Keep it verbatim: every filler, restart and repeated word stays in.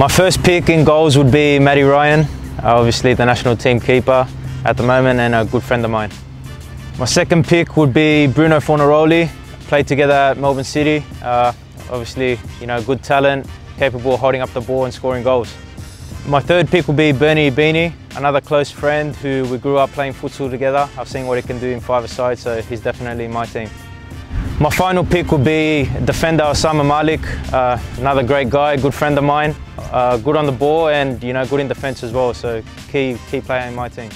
My first pick in goals would be Matty Ryan, obviously the national team keeper at the moment and a good friend of mine. My second pick would be Bruno Fornaroli, played together at Melbourne City. Uh, obviously, you know, good talent, capable of holding up the ball and scoring goals. My third pick will be Bernie Ebene, another close friend who we grew up playing futsal together. I've seen what he can do in five-a-side, so he's definitely in my team. My final pick would be defender Osama Malik, uh, another great guy, good friend of mine, uh, good on the ball and, you know, good in defence as well, so key, key player in my team.